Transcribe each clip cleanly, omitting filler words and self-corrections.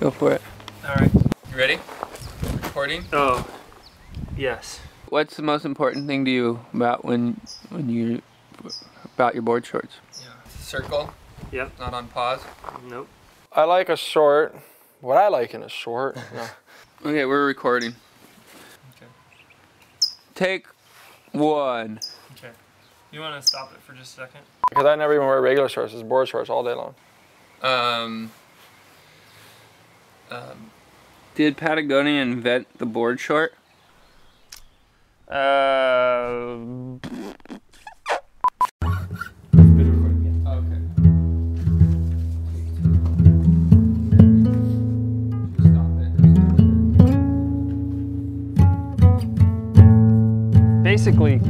Go for it. All right. You ready? Recording? Oh, yes. What's the most important thing to you about about your board shorts? Yeah. Circle. Yep. Not on pause. Nope. I like a short. What I like in a short. No. Okay, we're recording. Okay. Take one. Okay. You want to stop it for just a second? Because I never even wear regular shorts. It's board shorts all day long. Did Patagonia invent the board short? Basically,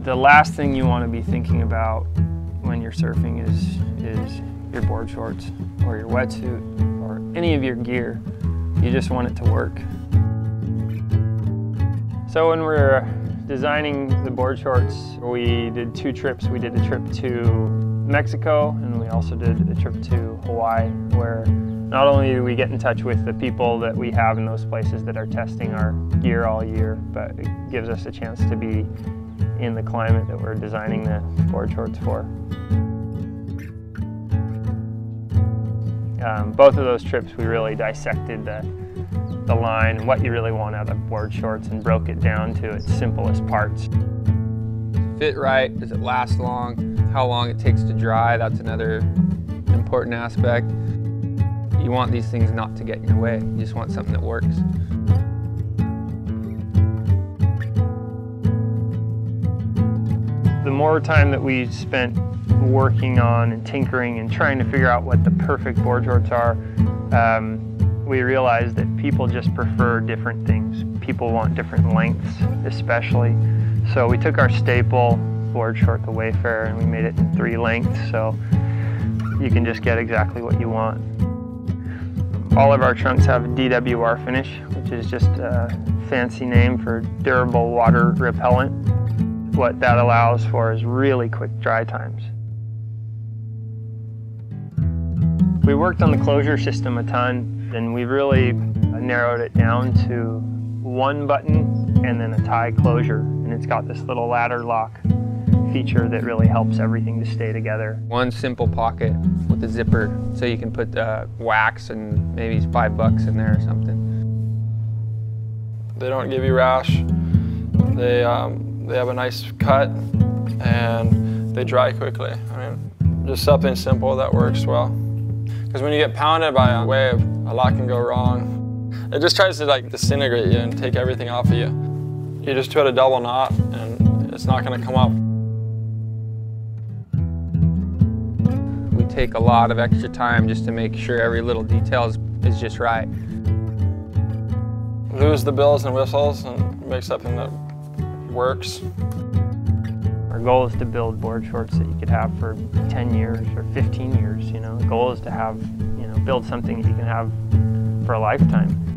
the last thing you want to be thinking about when you're surfing is your board shorts or your wetsuit or any of your gear. You just want it to work. So when we were designing the board shorts, we did two trips. We did a trip to Mexico, and we also did a trip to Hawaii, where not only do we get in touch with the people that we have in those places that are testing our gear all year, but it gives us a chance to be in the climate that we're designing the board shorts for. Both of those trips, we really dissected the line and what you really want out of board shorts and broke it down to its simplest parts. Fit right, does it last long, how long it takes to dry, that's another important aspect. You want these things not to get in your way, you just want something that works. The more time that we spent working on and tinkering and trying to figure out what the perfect board shorts are, we realized that people just prefer different things. People want different lengths, especially. So we took our staple board short, the Wayfarer, and we made it in 3 lengths, so you can just get exactly what you want. All of our trunks have a DWR finish, which is just a fancy name for durable water repellent. What that allows for is really quick dry times. We worked on the closure system a ton, and we really narrowed it down to one button and then a tie closure, and it's got this little ladder lock feature that really helps everything to stay together. One simple pocket with a zipper, so you can put wax and maybe it's $5 in there or something. They don't give you rash. They have a nice cut and they dry quickly. I mean, just something simple that works well. Because when you get pounded by a wave, a lot can go wrong. It just tries to like disintegrate you and take everything off of you. You just put a double knot and it's not going to come up. Take a lot of extra time just to make sure every little detail is just right. Lose the bills and whistles and make something that works. Our goal is to build board shorts that you could have for 10 years or 15 years, you know. The goal is to have, you know, build something that you can have for a lifetime.